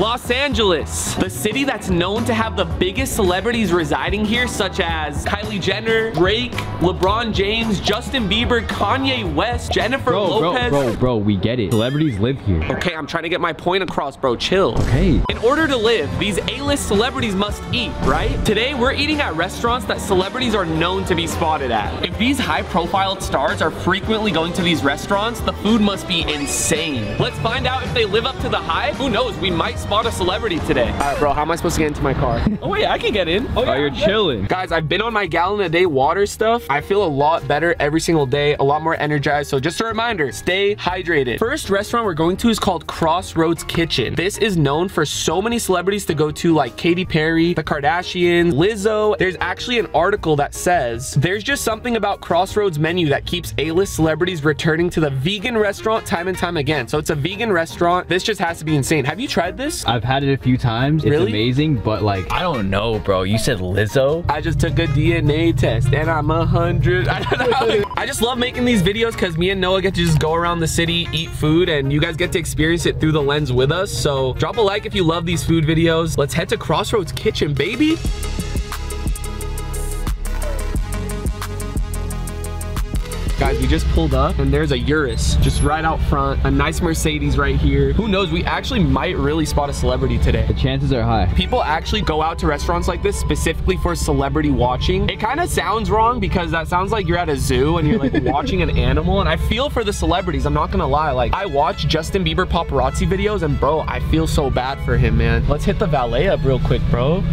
Los Angeles, the city that's known to have the biggest celebrities residing here, such as Kylie Jenner, Drake, LeBron James, Justin Bieber, Kanye West, Jennifer Lopez. Bro, we get it. Celebrities live here. Okay, I'm trying to get my point across, bro. Chill. Okay. In order to live, these A-list celebrities must eat, right? Today, we're eating at restaurants that celebrities are known to be spotted at. If these high-profile stars are frequently going to these restaurants, the food must be insane. Let's find out if they live up to the hype. Who knows? We might spot a celebrity today. All right, bro, how am I supposed to get into my car? Oh, yeah, I can get in. Oh, yeah, you're chilling. Guys, I've been on my gallon-a-day water stuff. I feel a lot better every single day, a lot more energized. So just a reminder, stay hydrated. First restaurant we're going to is called Crossroads Kitchen. This is known for so many celebrities to go to, like Katy Perry, The Kardashians, Lizzo. There's actually an article that says, there's just something about Crossroads menu that keeps A-list celebrities returning to the vegan restaurant time and time again. So it's a vegan restaurant. This just has to be insane. Have you tried this? I've had it a few times. Really? It's amazing, but like, I don't know, bro. You said Lizzo? I just took a DNA test and I'm 100. I don't know. I just love making these videos because me and Noah get to just go around the city, eat food, and you guys get to experience it through the lens with us. So drop a like if you love these food videos. Let's head to Crossroads Kitchen, baby. Guys, we just pulled up and there's a Urus just right out front, a nice Mercedes right here. Who knows, we actually might really spot a celebrity today. The chances are high. People actually go out to restaurants like this specifically for celebrity watching. It kind of sounds wrong because that sounds like you're at a zoo and you're like watching an animal, and I feel for the celebrities, I'm not gonna lie. Like, I watch Justin Bieber paparazzi videos and bro, I feel so bad for him, man. Let's hit the valet up real quick, bro.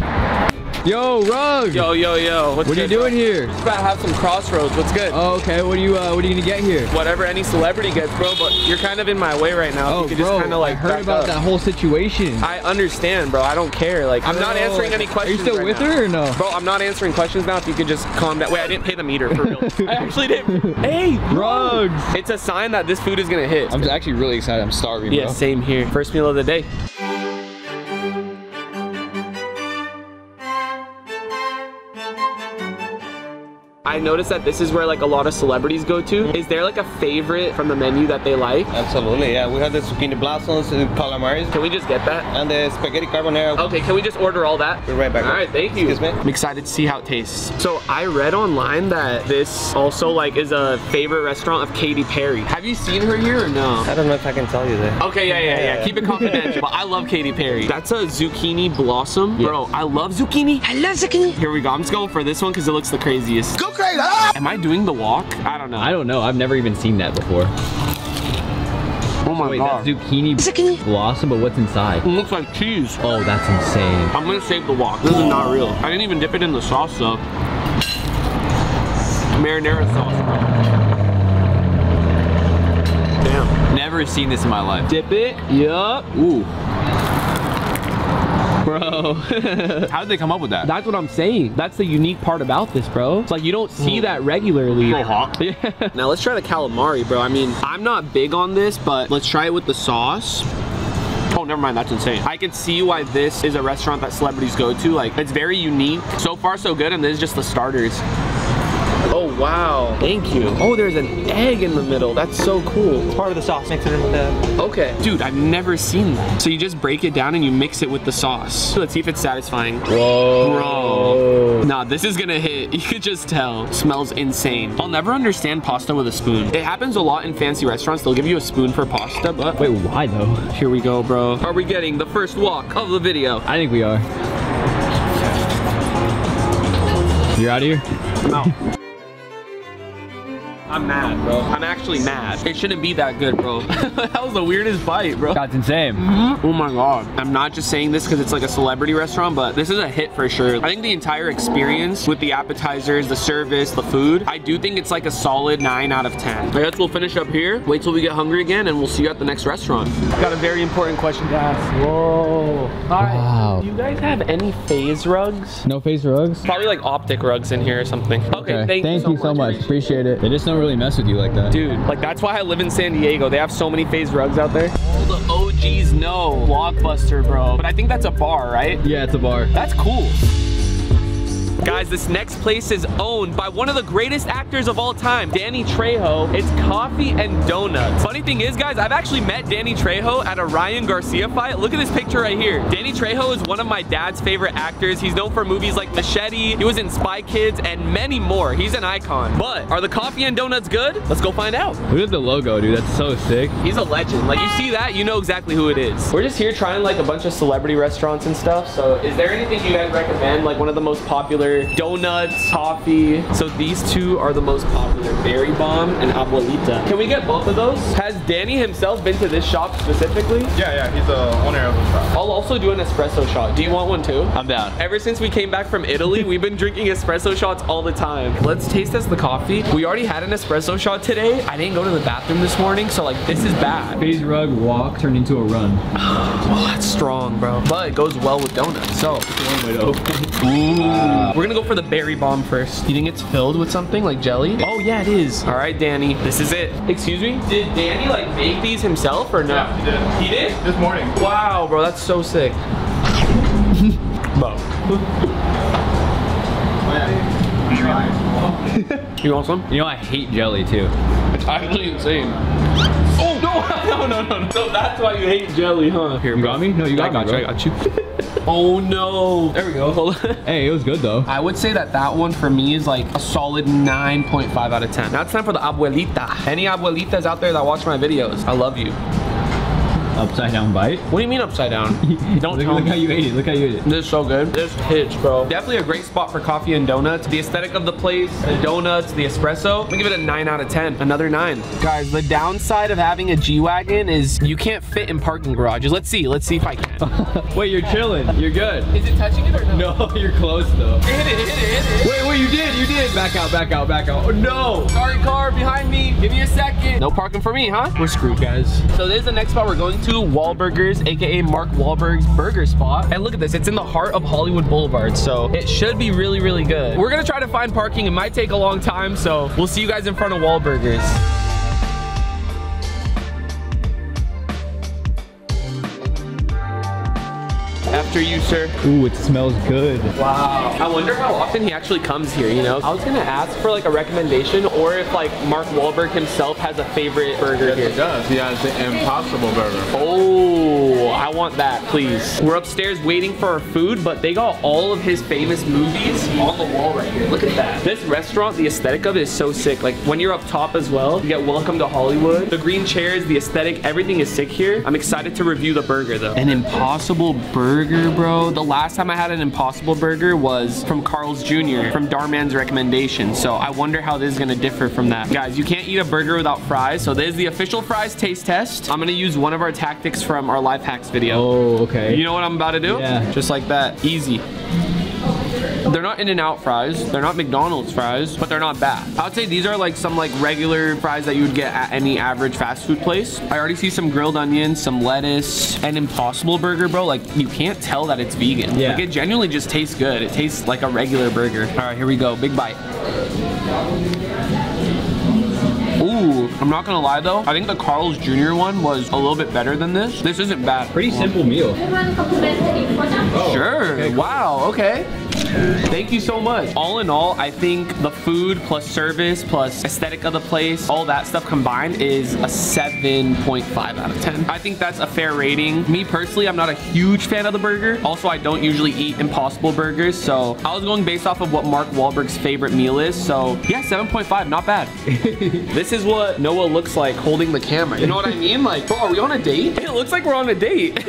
Yo, Rug! Yo, yo, yo. What's good, you doing here? Just about to have some Crossroads. What's good? Oh, okay. What are you gonna get here? Whatever any celebrity gets, bro, but you're kind of in my way right now. Oh, you could bro, just kinda, like, I heard about that whole situation. I understand, bro. I don't care. Like, I'm not answering any questions. Are you still with her or no? Bro, I'm not answering questions now. If you could just calm down. Wait, I didn't pay the meter for real. I actually didn't. Hey, Rugs! It's a sign that this food is gonna hit. I'm actually really excited. I'm starving, bro. Yeah, same here. First meal of the day. I noticed that this is where like a lot of celebrities go to. Is there like a favorite from the menu that they like? Absolutely, yeah. We have the zucchini blossoms and calamaris. Can we just get that? And the spaghetti carbonara. Okay, can we just order all that? We're right back. All right, thank you. Excuse me. I'm excited to see how it tastes. So I read online that this also like is a favorite restaurant of Katy Perry. Have you seen her here or no? I don't know if I can tell you that. Okay, yeah. Keep it confidential. But I love Katy Perry. That's a zucchini blossom. Yes. Bro, I love zucchini. I love zucchini. Here we go. I'm just going for this one because it looks the craziest. Go crazy! Am I doing the walk? I don't know. I don't know. I've never even seen that before. Oh my God. That's zucchini blossom, but what's inside? It looks like cheese. Oh, that's insane. I'm gonna save the walk. This is not real. I didn't even dip it in the sauce though. Marinara sauce, bro. Damn. Never seen this in my life. Dip it. Yup. Ooh. Bro. How did they come up with that? That's what I'm saying. That's the unique part about this, bro. It's like you don't see that regularly. Yeah. Now let's try the calamari, bro. I mean, I'm not big on this, but let's try it with the sauce. Oh, never mind, that's insane. I can see why this is a restaurant that celebrities go to. Like, it's very unique. So far, so good, and this is just the starters. Oh, wow. Thank you. Oh, there's an egg in the middle. That's so cool. It's part of the sauce. Mix it in with the... Okay. Dude, I've never seen that. So you just break it down and you mix it with the sauce. Let's see if it's satisfying. Whoa. Bro. Nah, this is gonna hit. You could just tell. Smells insane. I'll never understand pasta with a spoon. It happens a lot in fancy restaurants. They'll give you a spoon for pasta, but... Wait, why though? Here we go, bro. Are we getting the first walk of the video? I think we are. You're out of here? No. I'm mad, bro. I'm actually mad. It shouldn't be that good, bro. That was the weirdest bite, bro. That's insane. Oh my God. I'm not just saying this because it's like a celebrity restaurant, but this is a hit for sure. I think the entire experience with the appetizers, the service, the food, I do think it's like a solid 9 out of 10. I guess we'll finish up here. Wait till we get hungry again and we'll see you at the next restaurant. Got a very important question to ask. Whoa. All right. Wow. Do you guys have any FaZe rugs? No FaZe rugs? Probably like optic rugs in here or something. Okay, thank you so much. Appreciate it. They just don't really mess with you like that. Dude, like that's why I live in San Diego. They have so many FaZe rugs out there. All the OGs know. Blockbuster, bro. But I think that's a bar, right? Yeah, it's a bar. That's cool. Guys, this next place is owned by one of the greatest actors of all time, Danny Trejo. It's Coffee and Donuts. Funny thing is, guys, I've actually met Danny Trejo at a Ryan Garcia fight. Look at this picture right here. Danny Trejo is one of my dad's favorite actors. He's known for movies like Machete, he was in Spy Kids, and many more. He's an icon. But are the Coffee and Donuts good? Let's go find out. Look at the logo, dude. That's so sick. He's a legend. Like, you see that, you know exactly who it is. We're just here trying like a bunch of celebrity restaurants and stuff. So is there anything you guys recommend? Like one of the most popular donuts, coffee. So these two are the most popular, Berry Bomb and Abuelita. Can we get both of those? Has Danny himself been to this shop specifically? Yeah, he's the owner of the shop. I'll also do an espresso shot. Do you want one too? I'm down. Ever since we came back from Italy, we've been drinking espresso shots all the time. Let's taste test the coffee. We already had an espresso shot today. I didn't go to the bathroom this morning, so like this is bad. FaZe Rug walk turned into a run. Oh, that's strong, bro. But it goes well with donuts, so. Ooh. We're gonna go for the Berry Bomb first. You think it's filled with something like jelly? Oh yeah, it is. All right, Danny, this is it. Excuse me? Did Danny like make these himself or no? Yeah, he did. He did? This morning. Wow, bro, that's so sick. You want some? You know I hate jelly too. It's actually insane. Oh no, no, no, no. So that's why you hate jelly, huh? Here, you got me? No, you got me, bro. I got you. Oh no. There we go. Hold on. Hey, it was good though. I would say that that one for me is like a solid 9.5 out of 10. Now it's time for the Abuelita. Any Abuelitas out there that watch my videos, I love you. Upside down bite? What do you mean upside down? Don't tell me. Look how you ate it. Look how you ate it. This is so good. This hits, bro. Definitely a great spot for coffee and donuts. The aesthetic of the place, the donuts, the espresso. I'm gonna give it a 9 out of 10. Another 9. Guys, the downside of having a G-Wagon is you can't fit in parking garages. Let's see if I can. Wait, you're chilling. You're good. Is it touching it or no? No, you're close though. Hit it. Wait, you did. Back out. Oh no. Sorry, car behind me. Give me a second. No parking for me, huh? We're screwed, guys. So this is the next spot we're going to. Wahlburgers, aka Mark Wahlberg's burger spot. And look at this, it's in the heart of Hollywood Boulevard, so it should be really, really good. We're gonna try to find parking. It might take a long time, so we'll see you guys in front of Wahlburgers. After you, sir. Ooh, it smells good. Wow. I wonder how often he actually comes here, you know? I was gonna ask for like a recommendation or if like Mark Wahlberg himself has a favorite burger here. Yes, he does. He has the Impossible Burger. Oh, I want that, please. We're upstairs waiting for our food, but they got all of his famous movies on the wall right here. Look at that. This restaurant, the aesthetic of it is so sick. Like when you're up top as well, you get Welcome to Hollywood. The green chairs, the aesthetic, everything is sick here. I'm excited to review the burger though. An Impossible Burger, bro. The last time I had an Impossible Burger was from Carl's Jr. from Darman's recommendation. So I wonder how this is gonna differ from that. Guys, you can't eat a burger without fries. So this is the official fries taste test. I'm gonna use one of our tactics from our life hacks video. Oh, okay. You know what I'm about to do? Yeah. Just like that, easy. They're not In-N-Out fries, they're not McDonald's fries, but they're not bad. I would say these are like some like regular fries that you would get at any average fast food place. I already see some grilled onions, some lettuce, an Impossible Burger, bro. Like you can't tell that it's vegan. Yeah. Like it genuinely just tastes good. It tastes like a regular burger. All right, here we go, big bite. Ooh, I'm not gonna lie though. I think the Carl's Jr. one was a little bit better than this. This isn't bad. Pretty simple meal. Oh, sure, okay, cool. Wow, okay. Thank you so much. All in all, I think the food plus service plus aesthetic of the place, all that stuff combined is a 7.5 out of 10. I think that's a fair rating. Me personally, I'm not a huge fan of the burger. Also, I don't usually eat Impossible Burgers, so I was going based off of what Mark Wahlberg's favorite meal is. So yeah, 7.5, not bad. This is what Noah looks like holding the camera. You know what I mean? Like, bro, are we on a date? It looks like we're on a date.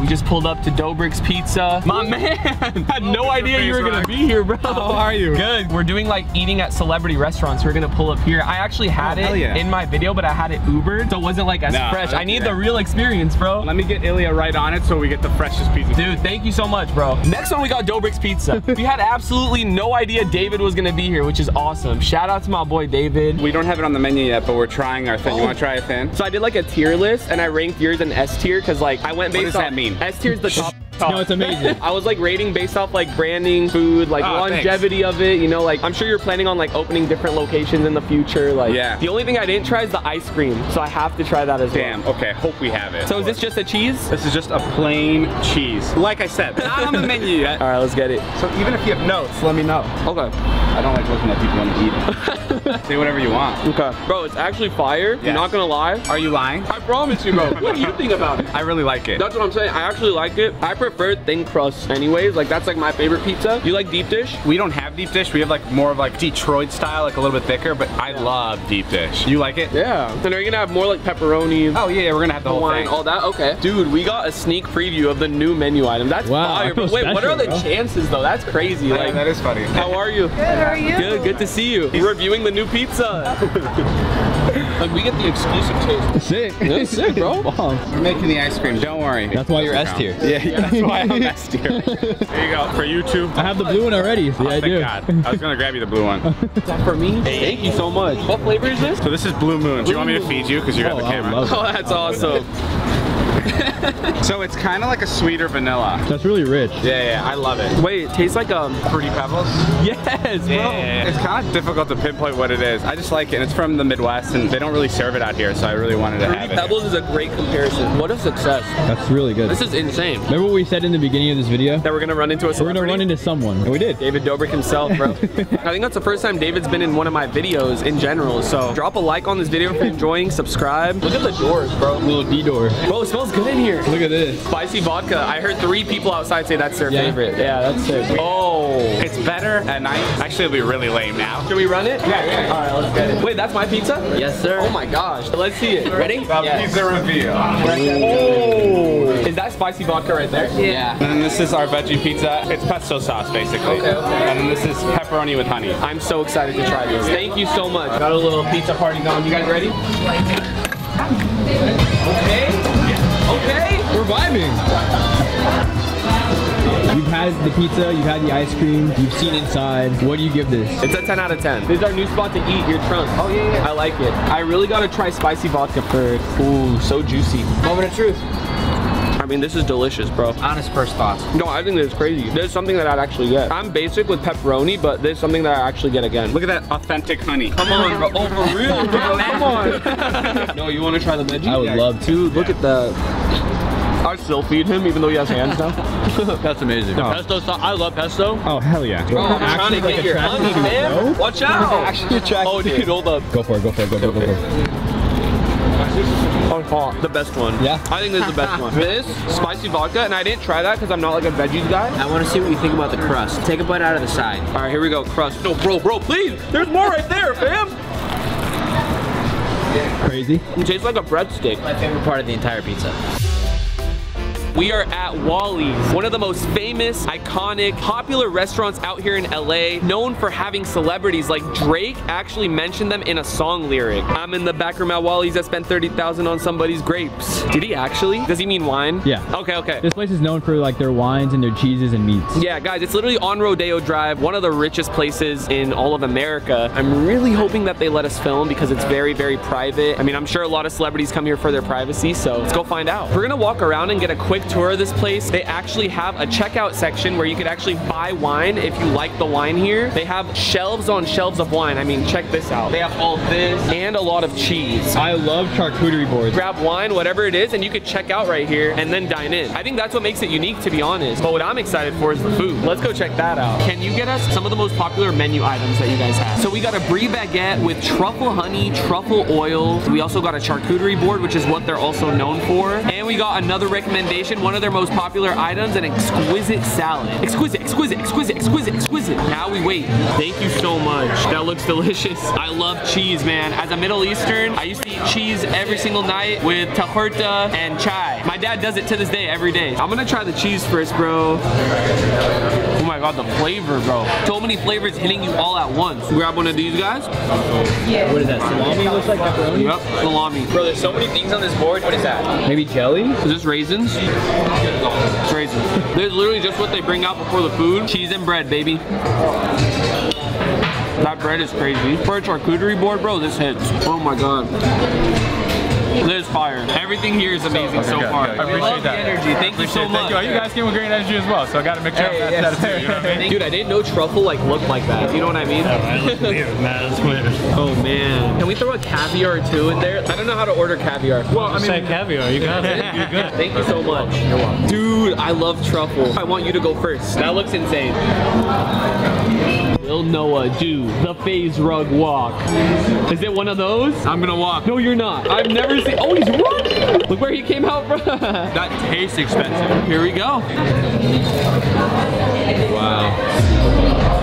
We just pulled up to Dobrik's Pizza. My man, had no idea you were gonna be here, bro. How are you? Good. We're doing like eating at celebrity restaurants. We're gonna pull up here. I actually had it in my video, but I had it Ubered, so it wasn't like as fresh. I need the real experience, bro. Let me get Ilya right on it so we get the freshest pizza. Dude, thank you so much, bro. Next one, we got Dobrik's Pizza. We had absolutely no idea David was gonna be here, which is awesome. Shout out to my boy, David. We don't have it on the menu yet, but we're trying our thing. Oh. You wanna try a thing? So I did like a tier list, and I ranked yours in S tier, because like I went based on. What does that mean? S tier is the top. top. No, it's amazing. I was like rating based off like branding, food, like longevity of it. You know, like I'm sure you're planning on like opening different locations in the future. Like, yeah. The only thing I didn't try is the ice cream, so I have to try that as well. Damn. Okay. Hope we have it. So is this just a cheese? This is just a plain cheese. Like I said, not on the menu yet. All right, let's get it. So even if you have notes, let me know. Okay. I don't like looking at people when you eat. Say whatever you want. Okay. Bro, it's actually fire. Yes. I'm not gonna lie. Are you lying? I promise you, bro. What do you think about it? I really like it. That's what I'm saying. I actually like it. I prefer thin crust anyways. Like that's like my favorite pizza. You like deep dish? We don't have deep dish. We have like more of like Detroit style, like a little bit thicker, but I love deep dish. You like it? Yeah. Then are you gonna have more like pepperoni? Oh yeah, we're gonna have the whole thing. All that? Okay. Dude, we got a sneak preview of the new menu item. That's fire. But wait, what are the chances though? That's crazy. Like, that is funny. How are you? Good, how are you? Good, good to see you. He's reviewing the new pizza. Like we get the exclusive taste. Sick. Yeah, sick, bro. We're making the ice cream, don't worry. That's why you're S tier. Yeah, that's why I'm S tier. There you go, for you two. I have the blue one already. So yeah, I do. God. I was gonna grab you the blue one. Is that for me? Hey, thank you so much. What flavor is this? So this is Blue Moon. Do you want me to feed you? Because you got the camera. Oh, that's awesome. So it's kind of like a sweeter vanilla. That's really rich. Yeah, I love it. Wait, it tastes like Fruity Pebbles. Yes, bro. Yeah. It's kind of difficult to pinpoint what it is. I just like it. And it's from the Midwest, and they don't really serve it out here, so I really wanted to have it. Fruity Pebbles is a great comparison. What a success. That's really good. This is insane. Remember what we said in the beginning of this video? That we're gonna run into a celebrity? We're gonna run into someone, and we did. David Dobrik himself, bro. I think that's the first time David's been in one of my videos in general. So drop a like on this video if you're enjoying. Subscribe. Look at the doors, bro. Little D door. Bro, it smells good in here. Look at this. Spicy vodka. I heard 3 people outside say that's their favorite. Yeah, that's it. Oh. It's better at night. Actually, it'll be really lame now. Should we run it? Yeah. All right, let's get it. Wait, that's my pizza? Yes, sir. Oh my gosh. Let's see it. Ready? Pizza reveal. Oh. Is that spicy vodka right there? Yeah. And then this is our veggie pizza. It's pesto sauce, basically. Okay. And then this is pepperoni with honey. I'm so excited to try this. Thank you so much. Got a little pizza party going. You guys ready? Okay. Okay, we're vibing. You've had the pizza, you've had the ice cream, you've seen inside. What do you give this? It's a 10 out of 10. This is our new spot to eat, your trunk. Oh yeah. I like it. I really gotta try spicy vodka first. Ooh, so juicy. Moment of truth. I mean, this is delicious, bro. Honest first thoughts. No, I think this is crazy. There's something that I'd actually get. I'm basic with pepperoni, but there's something that I actually get again. Look at that authentic honey. Come on, bro. Oh, for real, bro. Come on. No, you want to try the veggie? I would love to. Dude, look at the... I still feed him even though he has hands now. That's amazing. No. Pesto sauce. I love pesto. Oh, hell yeah. Bro, I'm trying to get your honey, man. Watch out. Actually attracted. Oh, dude, hold up. Go for it, go for it, go for it, go for it. The best one. Yeah. I think this is the best one. This, spicy vodka, and I didn't try that because I'm not like a veggies guy. I want to see what you think about the crust. Take a bite out of the side. All right, here we go, crust. No, bro, please. There's more right there, fam. Crazy. It tastes like a breadstick. My favorite part of the entire pizza. We are at Wally's, one of the most famous, iconic, popular restaurants out here in LA, known for having celebrities like Drake actually mentioned them in a song lyric. I'm in the back room at Wally's, I spent $30,000 on somebody's grapes. Did he actually? Does he mean wine? Yeah. Okay. This place is known for like their wines and their cheeses and meats. Yeah, guys, it's literally on Rodeo Drive, one of the richest places in all of America. I'm really hoping that they let us film because it's very, very private. I mean, I'm sure a lot of celebrities come here for their privacy, so let's go find out. We're gonna walk around and get a quick tour of this place. They actually have a checkout section where you could actually buy wine if you like the wine here. They have shelves on shelves of wine. I mean, check this out. They have all this and a lot of cheese. I love charcuterie boards. Grab wine, whatever it is, and you could check out right here and then dine in. I think that's what makes it unique, to be honest. But what I'm excited for is the food. Let's go check that out. Can you get us some of the most popular menu items that you guys have? So we got a brie baguette with truffle honey, truffle oil. We also got a charcuterie board, which is what they're also known for. And we got another recommendation, one of their most popular items, an exquisite salad. Exquisite. Now we wait. Thank you so much. That looks delicious. I love cheese, man. As a Middle Eastern, I used to eat cheese every single night with tahorta and chai. My dad does it to this day, every day. I'm gonna try the cheese first, bro. Oh my God, the flavor, bro. So many flavors hitting you all at once. Grab one of these guys. Yeah. What is that, salami? Looks like pepperoni? Yep, salami. Bro, there's so many things on this board. What is that? Maybe jelly? Is this raisins? It's crazy. There's literally just what they bring out before the food. Cheese and bread, baby. That bread is crazy. For a charcuterie board, bro, this hits. Oh my God. There's fire. Everything here is amazing so far. I appreciate that. Energy. Thank you so much. You guys came with great energy as well, so I gotta make sure that. Dude, I didn't know truffle like looked like that. You know what I mean? That's weird, man. That's weird. Oh man. Can we throw a caviar too in there? I don't know how to order caviar. Well, I mean, say caviar. You got it. You're good. Thank you so much. You're welcome. Dude, I love truffle. I want you to go first. That looks insane. Will Noah do the FaZe Rug walk? Is it one of those? I'm gonna walk. No, you're not. I've never seen. Oh, he's running! Look where he came out from. That tastes expensive. Here we go. Wow.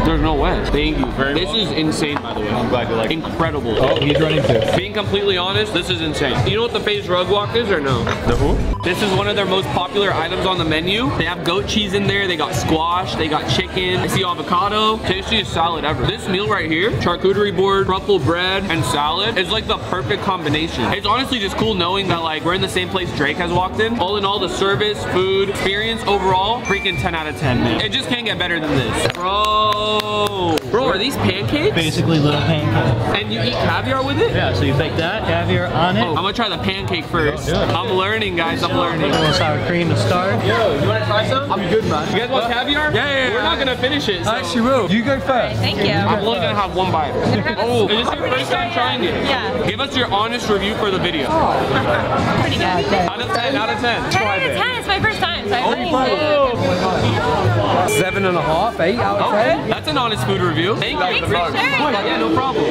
There's no way. Thank you very much. This is insane, by the way. I'm glad you like it. Incredible. Oh, he's running too. Being completely honest, this is insane. You know what the FaZe Rug walk is or no? The who? This is one of their most popular items on the menu. They have goat cheese in there. They got squash. They got chicken. I see avocado. Tastiest salad ever. This meal right here, charcuterie board, truffle bread, and salad is like the perfect combination. It's honestly just cool knowing that like we're in the same place Drake has walked in. All in all, the service, food, experience overall, freaking 10 out of 10, man. It just can't get better than this. Bro. Bro, are these pancakes? Basically little pancakes. And you eat caviar with it? Yeah, so you bake that, caviar on it. Oh, I'm gonna try the pancake first. I'm learning, guys, I'm learning. A little sour cream to start. Yo, you wanna try some? I'm good, man. You guys want caviar? Yeah. We're not gonna finish it. So. I actually will. You go first. Right, thank you. I'm only gonna have one bite. Oh, is this your first time trying it? Yeah. Give us your honest review for the video. Oh. Pretty good. Out of 10, out of 10. 10 out of 10, it's my first time, so I'm really 7.5, 8 out of 10. Okay, that's an honest food review. Thanks for sharing. Yeah, no problem.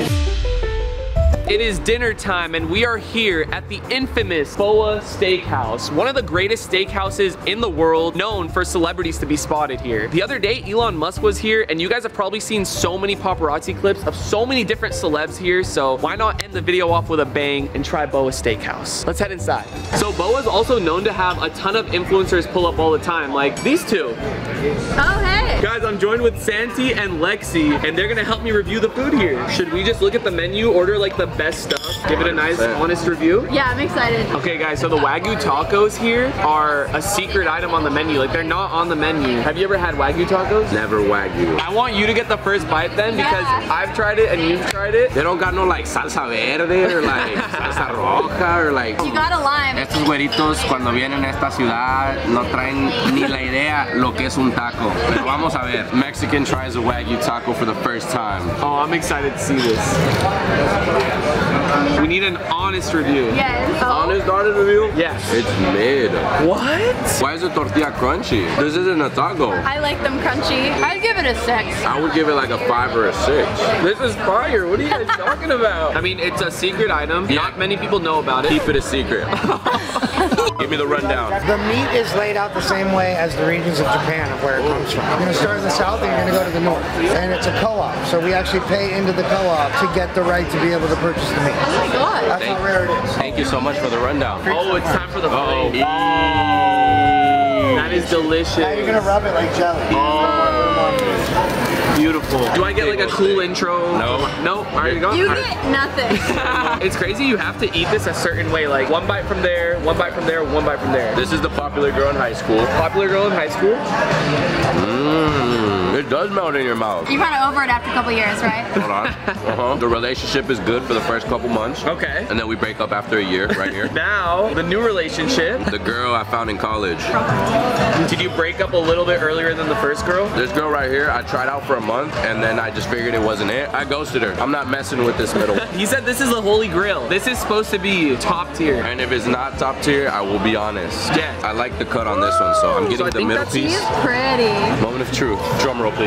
It is dinner time and we are here at the infamous Boa Steakhouse, one of the greatest steakhouses in the world, known for celebrities to be spotted here. The other day, Elon Musk was here and you guys have probably seen so many paparazzi clips of so many different celebs here, so why not end the video off with a bang and try Boa Steakhouse? Let's head inside. So Boa is also known to have a ton of influencers pull up all the time, like these two. Oh, hey. Guys, I'm joined with Santi and Lexi and they're gonna help me review the food here. Should we just look at the menu, order like the best stuff, give it a nice honest review? Yeah, I'm excited. Okay guys, so the Wagyu tacos here are a secret item on the menu. Like they're not on the menu. Have you ever had Wagyu tacos? Never Wagyu. I want you to get the first bite then because I've tried it and you've tried it. They don't got no like salsa verde or like salsa roja or like. You got a lime. Estos güeritos cuando vienen a esta ciudad no traen ni la idea lo que es un taco. Pero vamos a ver. Mexican tries a Wagyu taco for the first time. Oh, I'm excited to see this. We need an honest review. Yes. Honest review? Yes. It's mid. What? Why is the tortilla crunchy? This isn't a taco. I like them crunchy. I'd give it a 6. I would give it like a 5 or a 6. This is fire. What are you guys talking about? I mean, it's a secret item. Yeah. Not many people know about it. Keep it a secret. Give me the rundown. The meat is laid out the same way as the regions of Japan of where it comes from. You're gonna start in the south and you're gonna go to the north. And it's a co-op, so we actually pay into the co-op to get the right to be able to purchase the meat. Oh my god. That's how rare it is. Thank you so much for the rundown. Oh, it's time for the plate. That is delicious. Now you're gonna rub it like jelly. Beautiful. Do I get like a cool intro? No. Nope. All right, you go. You get nothing. It's crazy. You have to eat this a certain way. Like one bite from there, one bite from there, one bite from there. This is the popular girl in high school. Popular girl in high school? Mmm. It does melt in your mouth. You're kind of over it after a couple years, right? Hold on. The relationship is good for the first couple months. Okay. And then we break up after a year right here. Now, the new relationship. The girl I found in college. Did you break up a little bit earlier than the first girl? This girl right here, I tried out for a month and then I just figured it wasn't it. I ghosted her. I'm not messing with this middle. He said this is the holy grail. This is supposed to be top tier. And if it's not top tier, I will be honest. Yes. I like the cut on this one, so I'm getting the middle piece. She's pretty. Moment of truth. Drum roll, please.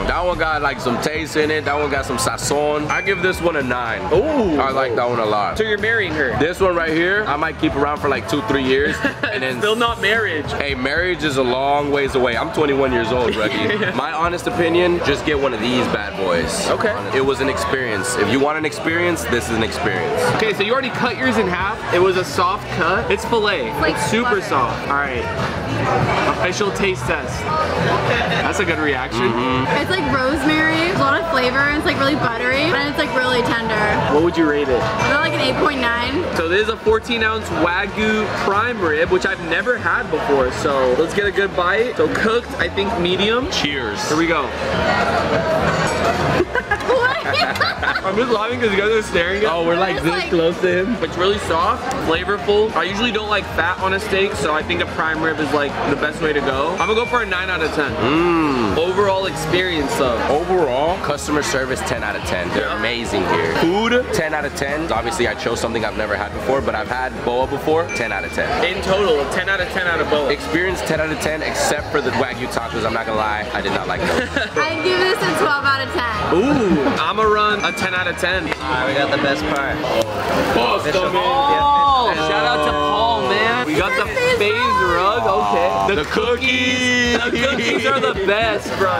That one got like some taste in it. That one got some sazon. I give this one a 9. Ooh. I like that one a lot. So you're marrying her? This one right here, I might keep around for like 2-3 years. And then still not marriage. Hey, marriage is a long ways away. I'm 21 years old, Reggie. My honest opinion, just get one of these bad boys. Okay. It was an experience. If you want an experience, this is an experience. Okay, so you already cut yours in half. It was a soft cut. It's filet. Like it's super soft. All right. Official taste test. That's a good reaction. Mm-hmm. It's like rosemary. rosemary, there's a lot of flavor, and it's like really buttery, and it's like really tender. What would you rate it? About like an 8.9. So this is a 14-ounce Wagyu prime rib, which I've never had before, so let's get a good bite. So cooked, I think medium. Cheers. Here we go. I'm just laughing because you guys are staring at me. Oh, we're like this close to him. It's really soft, flavorful. I usually don't like fat on a steak, so I think a prime rib is like the best way to go. I'm gonna go for a 9 out of 10. Overall experience though. Overall, customer service 10 out of 10. They're amazing here. Food, 10 out of 10. Obviously, I chose something I've never had before, but I've had Boa before, 10 out of 10. In total, 10 out of 10 out of Boa. Experience 10 out of 10, except for the Wagyu tacos. I'm not gonna lie, I did not like those. I'd give this a 12 out of 10. Ooh, I'm gonna run a 10 out of 10. All right, we got the best part. Oh, shout out to Paul, man. We got the FaZe Rug, okay. The cookies. The cookies are the best, bro.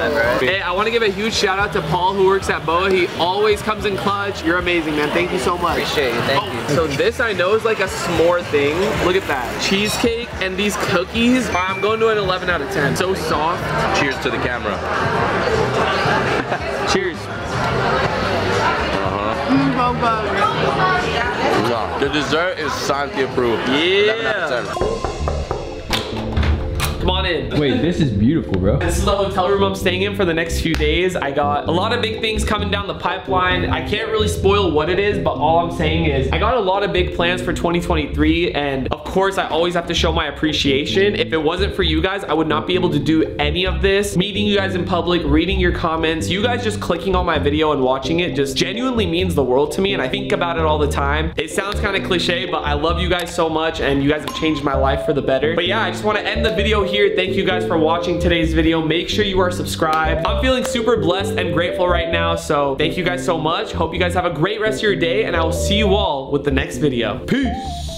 Hey, I want to give a huge shout out to Paul who works at Boa. He always comes in clutch. You're amazing, man. Thank you so much. Appreciate you, thank you. So this I know is like a s'more thing. Look at that. Cheesecake and these cookies. I'm going to an 11 out of 10. So soft. Cheers to the camera. Cheers. No, the dessert is Santi approved. Yeah. Come on in. Wait, this is beautiful, bro. This is the hotel room I'm staying in for the next few days. I got a lot of big things coming down the pipeline. I can't really spoil what it is, but all I'm saying is I got a lot of big plans for 2023, and of course, I always have to show my appreciation. If it wasn't for you guys, I would not be able to do any of this. Meeting you guys in public, reading your comments, you guys just clicking on my video and watching it just genuinely means the world to me, and I think about it all the time. It sounds kind of cliche, but I love you guys so much, and you guys have changed my life for the better. But yeah, I just want to end the video here. Thank you guys for watching today's video. Make sure you are subscribed. I'm feeling super blessed and grateful right now, so thank you guys so much. Hope you guys have a great rest of your day, and I will see you all with the next video. Peace.